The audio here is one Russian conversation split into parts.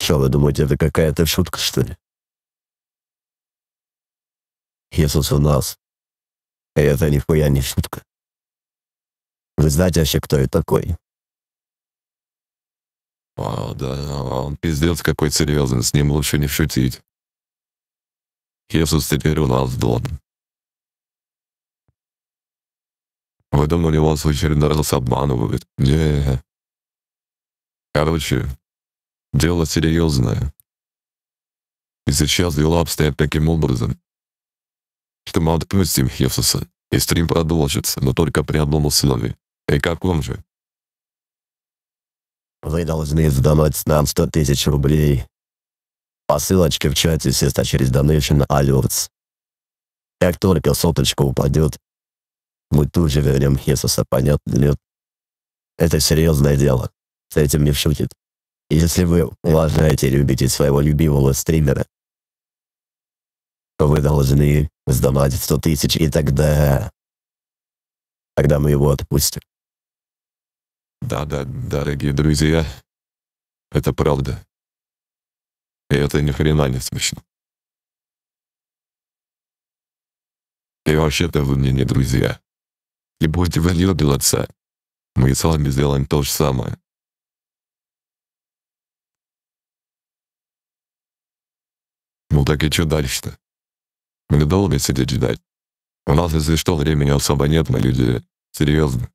Что вы думаете, это какая-то шутка, что ли? Хесус у нас. И это нихуя не шутка. Вы знаете вообще, кто я такой? А, да, он пиздец какой серьезный, с ним лучше не шутить. Хесус теперь у нас дом. Вы думали, вас в очередной раз обманывают? Не. Короче, дело серьезное. И сейчас дела обстоят таким образом, что мы отпустим Хесуса, и стрим продолжится, но только при одном условии. И каком же? Вы должны сдонатить нам 100 000 рублей. По ссылочке в чате сесть через Donation Alerts. Как только соточка упадет, мы тут же вернем Хесуса, понятно, нет? Это серьезное дело. С этим не шутит. Если вы уважаете и любите своего любимого стримера, то вы должны сдонатить 100 000, и тогда мы его отпустим. Да-да, дорогие друзья, это правда. И это ни хрена не смешно. И вообще-то вы мне не друзья. И будете вы не делаться, мы с вами сделаем то же самое. Ну так и что дальше-то? Мы долго сидеть ждать. У нас, если что, времени особо нет, мы люди серьезно.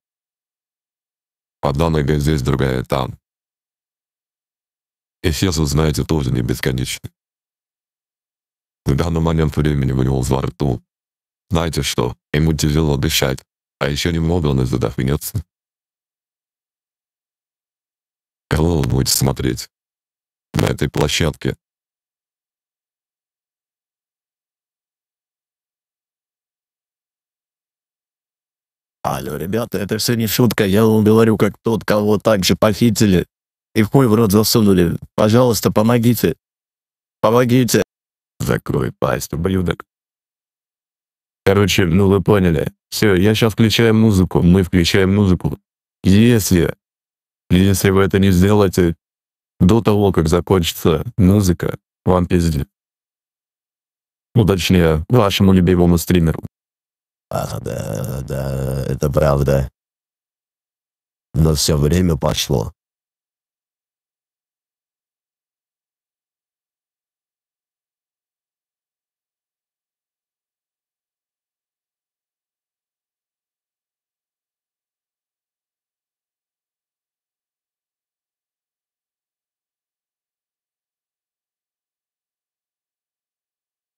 Одна нога здесь, другая там. И Хесус, знаете, тоже не бесконечный. В данный момент времени у него во рту. Знаете что, ему тяжело дышать, а еще немного он и задохнется. Кого вы будете смотреть на этой площадке? Алло, ребята, это все не шутка, я вам говорю, как тот, кого также похитили и в хуй в рот засунули. Пожалуйста, помогите. Помогите. Закрой пасть, ублюдок. Короче, ну вы поняли. Все, я сейчас включаю музыку, мы включаем музыку. Если вы это не сделаете до того, как закончится музыка, вам пиздец. Ну, точнее, вашему любимому стримеру. Ах, да, это правда. Но все время пошло.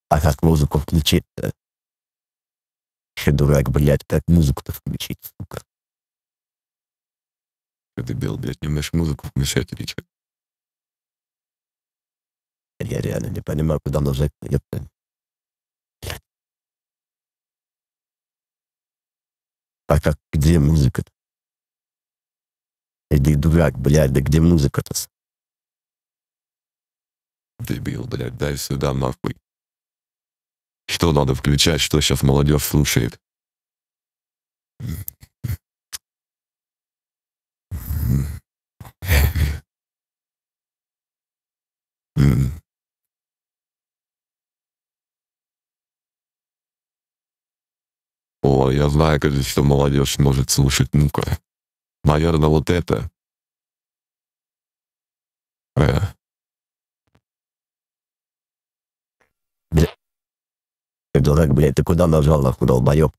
А как музыку включить-то? Дурак, блядь, как музыку-то включить, сука? Ты дебил, блядь, не умеешь музыку включать или что? Я реально не понимаю, куда нажать, ёпта. А как, где музыка-то? Иди, дурак, блядь, да где музыка-то? Дебил, блядь, дай сюда нахуй. Что надо включать, что сейчас молодежь слушает? О, я знаю, конечно, что молодежь может слушать. Ну-ка. Наверное, вот это. Дурак, блядь, ты куда нажал, нахуй, долбоёб?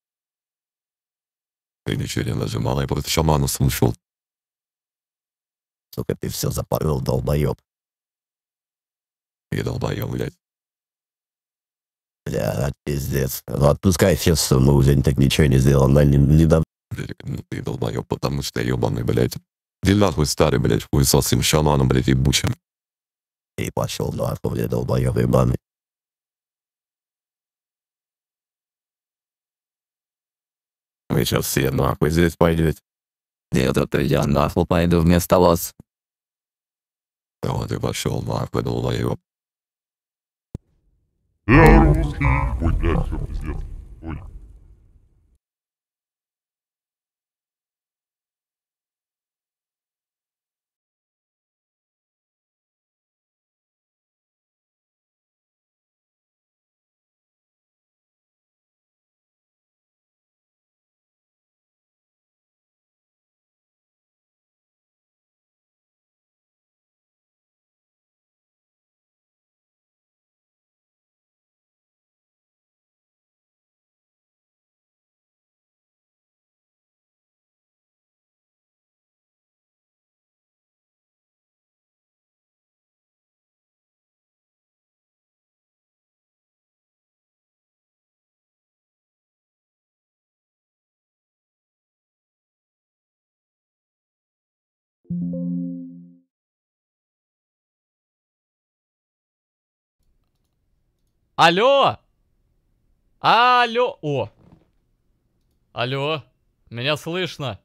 Ты ничего не нажимал, я просто шаману слушал. Сука, ты все запорол, долбоёб. И долбоёб, блядь. Блядь, пиздец. Ну, отпускай Хесуса, мы уже так ничего не сделаем, но не дам... Ну ты долбоёб, потому что ёбаный, блядь. Ты нахуй старый, блядь, хуй со своим шаманом, блядь, ебучим. И пошёл нахуй, блядь, долбоёб, ебаный. Вы сейчас все нахуй здесь пойдете. Нет, это я нахуй пойду вместо вас. Да вот и пошел нахуй, долбоёб. Я русский, ой, блядь, всё пиздец, ой. Алло! Алло! О! Алло! Меня слышно?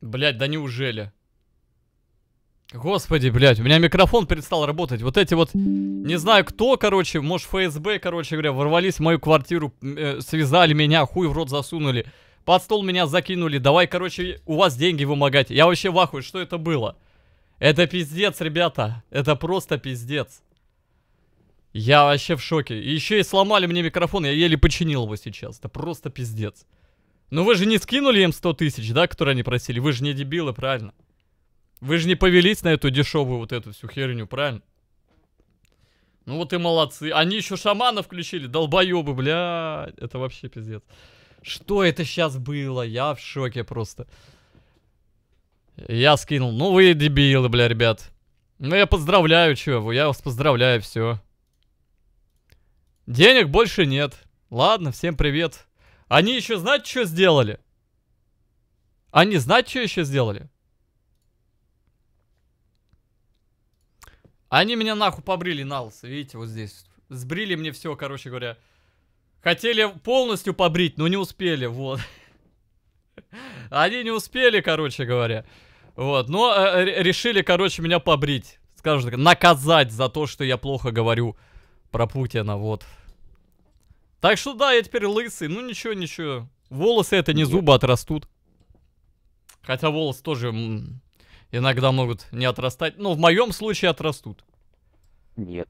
Блять, да неужели? Господи, блять, у меня микрофон перестал работать. Вот эти вот, не знаю кто, короче, может ФСБ, короче говоря, ворвались в мою квартиру, связали меня, хуй в рот засунули, под стол меня закинули, давай, короче, у вас деньги вымогать. Я вообще в ахуе, что это было? Это пиздец, ребята, это просто пиздец. Я вообще в шоке. Еще и сломали мне микрофон, я еле починил его сейчас, это просто пиздец. Ну вы же не скинули им 100 тысяч, да, которые они просили? Вы же не дебилы, правильно? Вы же не повелись на эту дешевую вот эту всю херню, правильно? Ну вот и молодцы. Они еще шамана включили, долбоебы, бля. Это вообще пиздец. Что это сейчас было? Я в шоке просто. Я скинул. Ну вы дебилы, бля, ребят. Ну я поздравляю, чё, я вас поздравляю, все. Денег больше нет. Ладно, всем привет. Они еще, знаете, что сделали? Они, знаете, что еще сделали? Они меня нахуй побрили на лысо, видите, вот здесь. Сбрили мне все, короче говоря. Хотели полностью побрить, но не успели, вот. Они не успели, короче говоря. Вот, но решили, короче, меня побрить. Скажем так, наказать за то, что я плохо говорю про Путина, вот. Так что да, я теперь лысый, ну ничего, ничего. Волосы это не зубы отрастут. Хотя волосы тоже... иногда могут не отрастать. Но в моем случае отрастут. Нет.